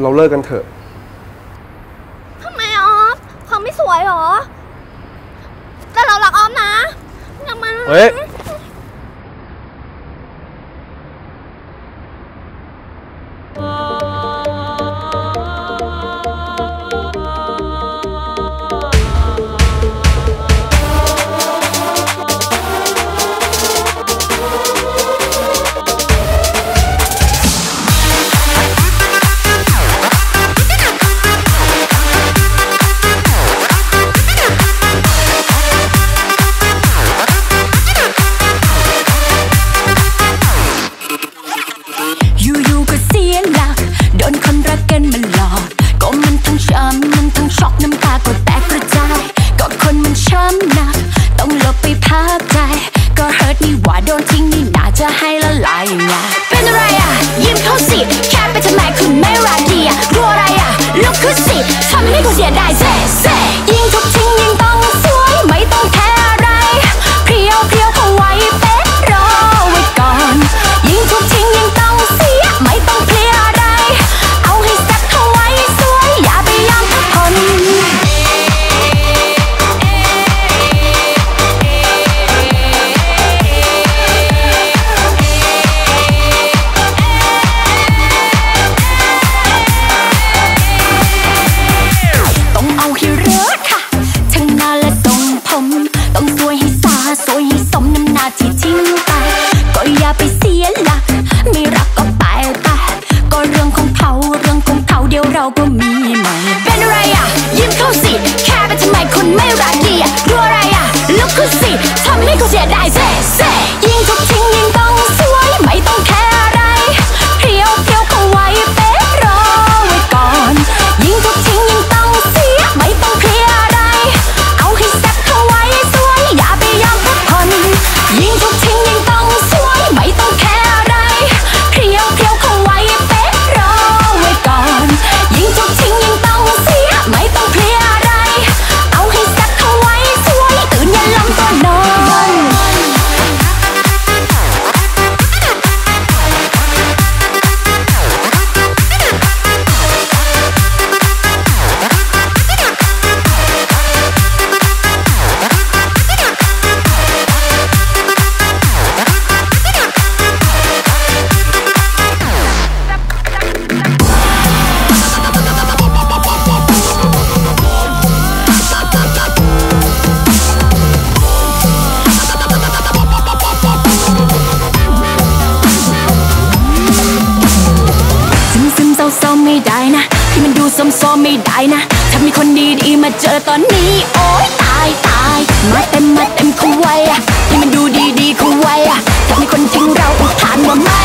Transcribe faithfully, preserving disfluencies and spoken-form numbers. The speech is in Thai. เราเลิกกันเถอะทำไมออฟเขาไม่สวยหรอแต่เราหลักออฟนะอย่ามาเฮ้ยเต็มมาเต็มเขาไว้อะให้มันดูดีๆเขาไว้อะถ้ามีคนทิ้งเราอุทานว่าไม่